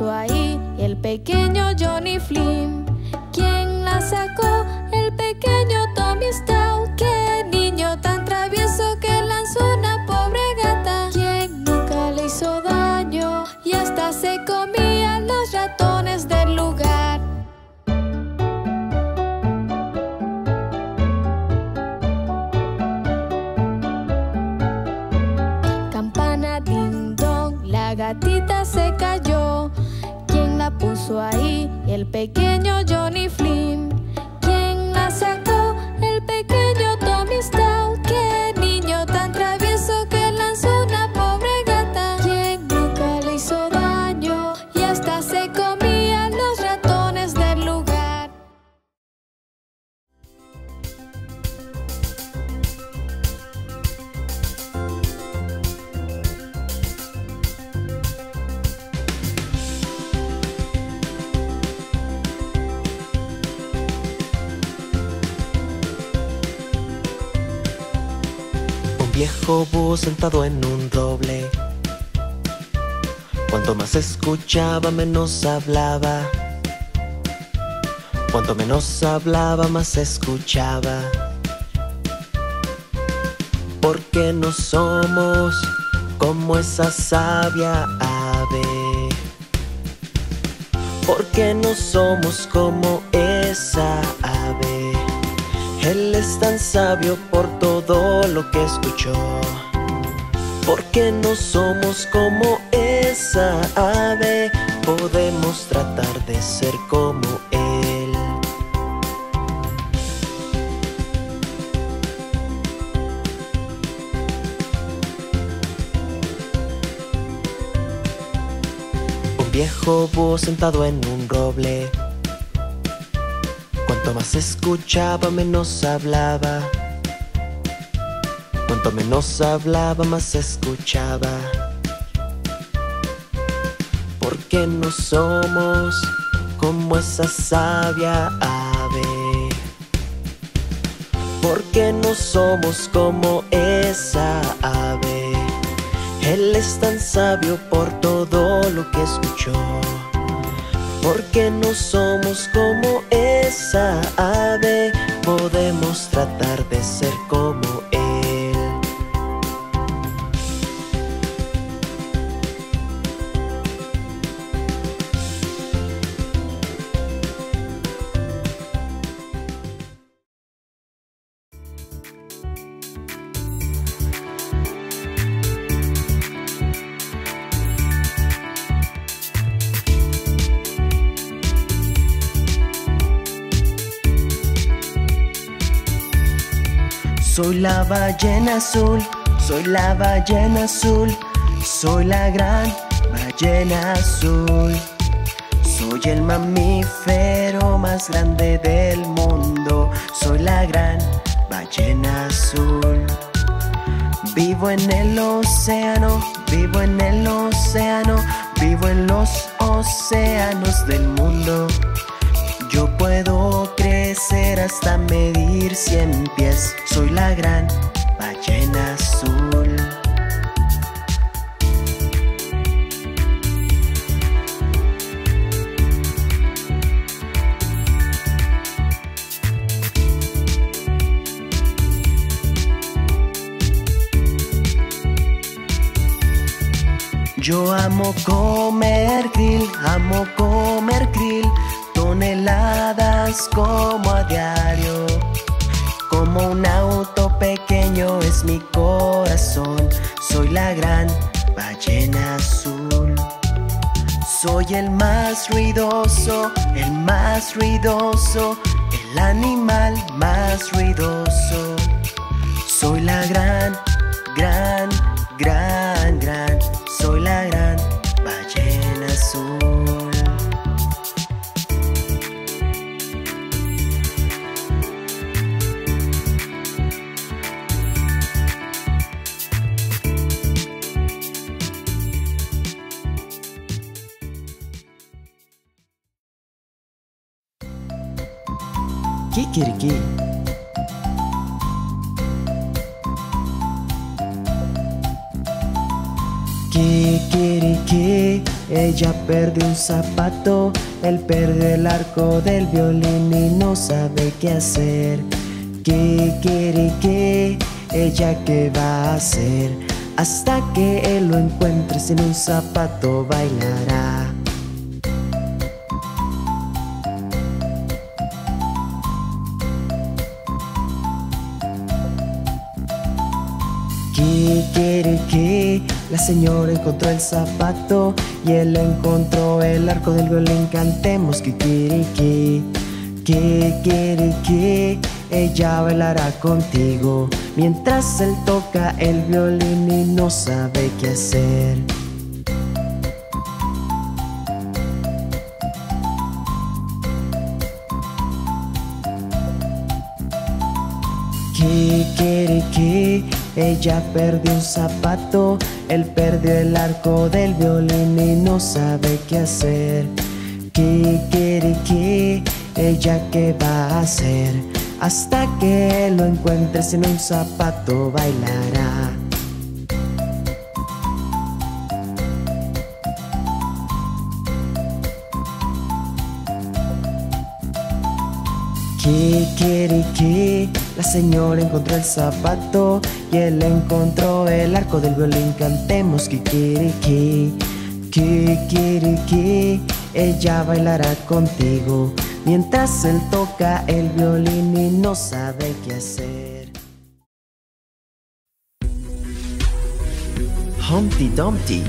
puso ahí el pequeño Johnny Flynn? ¿Quién la sacó? El pequeño Tommy Stout. ¡Qué niño tan travieso que lanzó a una pobre gata! ¿Quién nunca le hizo daño y hasta se comía los ratones del lugar? Campana ding dong, la gatita se cayó. ¿Quién la puso ahí? El pequeño Johnny Flynn. ¿Quién la sacó? El pequeño Tommy Stout. ¡Qué niño tan travieso que lanzó a una pobre gata! ¿Quién nunca le hizo daño y hasta se comía los ratones del lugar? Viejo búho sentado en un roble. Cuanto más escuchaba, menos hablaba. Cuanto menos hablaba, más escuchaba. Porque no somos como esa sabia ave. Porque no somos como esa ave. Él es tan sabio por todo lo que escuchó. Porque no somos como esa ave, podemos tratar de ser como él. Un viejo búho sentado en un roble. Cuanto más escuchaba, menos hablaba. Cuanto menos hablaba, más escuchaba. Porque no somos como esa sabia ave. Porque no somos como esa ave. Él es tan sabio por todo lo que escuchó. Porque no somos como esa ave, podemos tratar de ser como él. Soy la ballena azul, soy la ballena azul, soy la gran ballena azul. Soy el mamífero más grande del mundo, soy la gran ballena azul. Vivo en el océano, vivo en el océano, vivo en los océanos del mundo. Yo puedo crecer hasta medir 100 pies. Soy la gran ballena azul. Yo amo comer krill, amo comer krill. Toneladas como a diario. Como un auto pequeño es mi corazón. Soy la gran ballena azul. Soy el más ruidoso, el animal más ruidoso. Soy la gran, gran, gran, gran. Soy la gran ballena azul. Kikiriki. Kikiriki, Chiquiriquí, ella perdió un zapato, él perdió el arco del violín y no sabe qué hacer. Kikiriki, ella qué va a hacer, hasta que él lo encuentre, sin un zapato bailará. Kikiriki, la señora encontró el zapato y él encontró el arco del violín, cantemos kikiriki. Kikiriki, ella bailará contigo mientras él toca el violín y no sabe qué hacer. Kikiriki, ella perdió un zapato, él perdió el arco del violín y no sabe qué hacer. Kikiriki, ella qué va a hacer, hasta que lo encuentres, en un zapato bailará. Kikiriki, la señora encontró el zapato y él encontró el arco del violín, cantemos kikiriki. Kikiriki, ella bailará contigo mientras él toca el violín y no sabe qué hacer. Humpty Dumpty.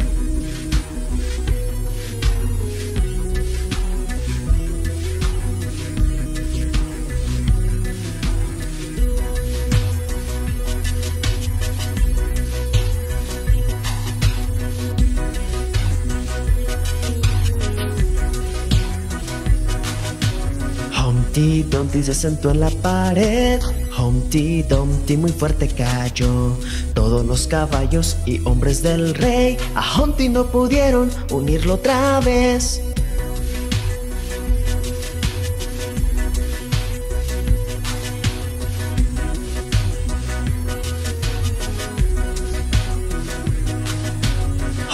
Humpty Dumpty se sentó en la pared, Humpty Dumpty muy fuerte cayó. Todos los caballos y hombres del rey a Humpty no pudieron unirlo otra vez.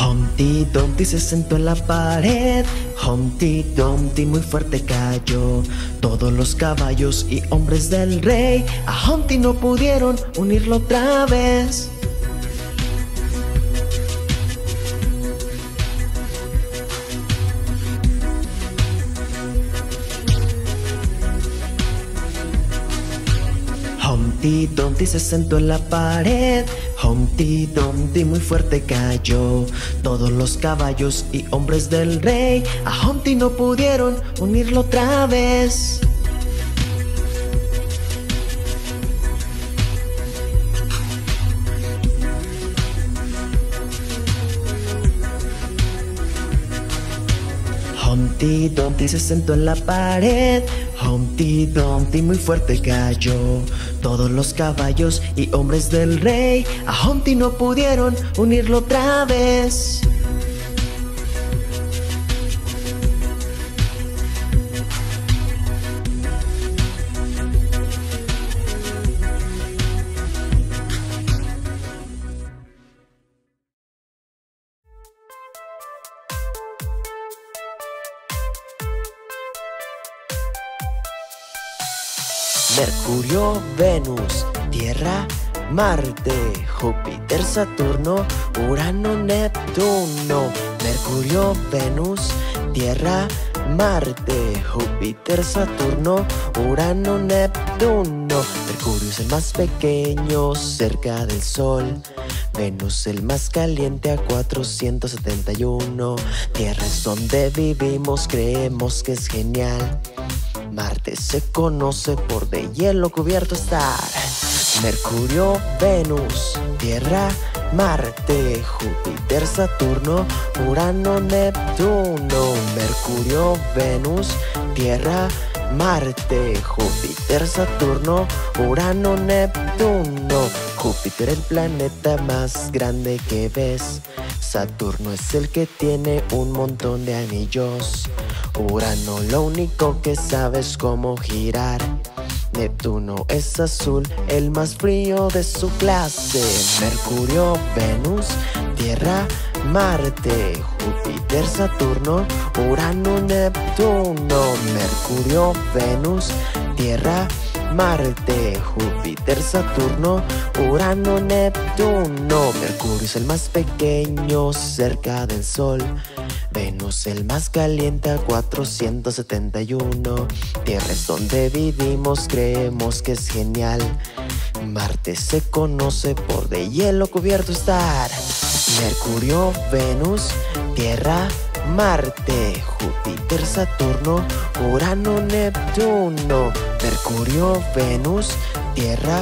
Humpty Dumpty se sentó en la pared, Humpty Dumpty muy fuerte cayó. Todos los caballos y hombres del rey a Humpty no pudieron unirlo otra vez. Humpty Dumpty se sentó en la pared, Humpty Dumpty muy fuerte cayó. Todos los caballos y hombres del rey a Humpty no pudieron unirlo otra vez. Humpty Dumpty se sentó en la pared, Humpty Dumpty muy fuerte cayó. Todos los caballos y hombres del rey a Humpty no pudieron unirlo otra vez. Mercurio, Venus, Tierra, Marte, Júpiter, Saturno, Urano, Neptuno. Mercurio, Venus, Tierra, Marte, Júpiter, Saturno, Urano, Neptuno. Mercurio es el más pequeño cerca del Sol, Venus el más caliente a 471. Tierra es donde vivimos, creemos que es genial, Marte se conoce por de hielo cubierto estar. Mercurio, Venus, Tierra, Marte, Júpiter, Saturno, Urano, Neptuno. Mercurio, Venus, Tierra, Marte, Júpiter, Saturno, Urano, Neptuno. Júpiter el planeta más grande que ves, Saturno es el que tiene un montón de anillos, Urano lo único que sabes cómo girar, Neptuno es azul, el más frío de su clase. Mercurio, Venus, Tierra, Marte, Júpiter, Saturno, Urano, Neptuno, Mercurio, Venus, Tierra, Marte, Júpiter, Saturno, Urano, Neptuno. Mercurio es el más pequeño, cerca del Sol. Venus el más caliente a 471. Tierra es donde vivimos, creemos que es genial. Marte se conoce por de hielo cubierto estar. Mercurio, Venus, Tierra, Marte, Júpiter, Saturno, Urano, Neptuno. Mercurio, Venus, Tierra,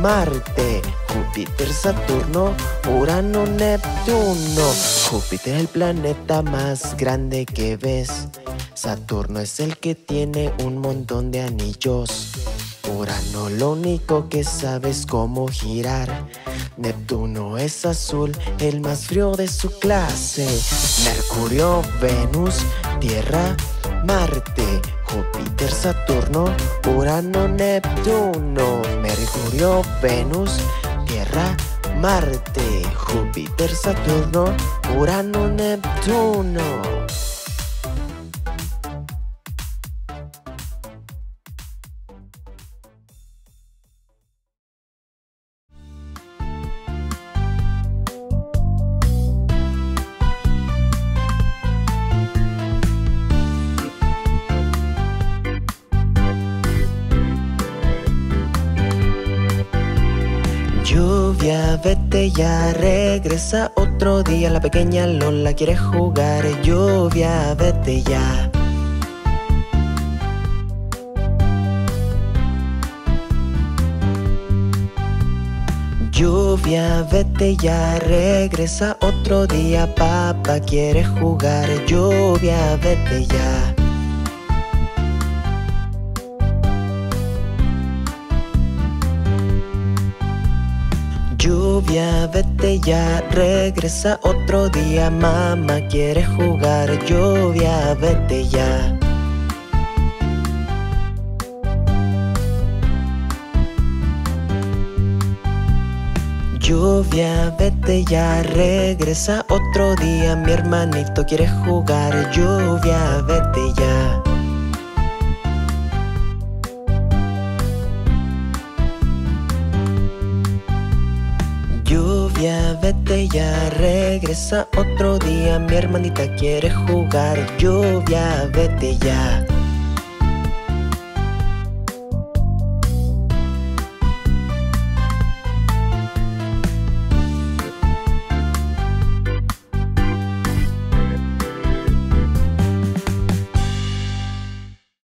Marte, Júpiter, Saturno, Urano, Neptuno. Júpiter es el planeta más grande que ves. Saturno es el que tiene un montón de anillos. Urano lo único que sabes cómo girar. Neptuno es azul, el más frío de su clase. Mercurio, Venus, Tierra, Marte, Júpiter, Saturno, Urano, Neptuno. Mercurio, Venus, Tierra, Marte, Júpiter, Saturno, Urano, Neptuno. Lluvia, vete ya, regresa otro día. La pequeña Lola quiere jugar. Lluvia, vete ya. Lluvia, vete ya, regresa otro día. Papá quiere jugar. Lluvia, vete ya. Lluvia, vete ya, regresa otro día. Mamá quiere jugar. Lluvia, vete ya. Lluvia, vete ya, regresa otro día. Mi hermanito quiere jugar. Lluvia, vete ya. Lluvia, vete ya, regresa otro día. Mi hermanita quiere jugar. Lluvia, vete ya.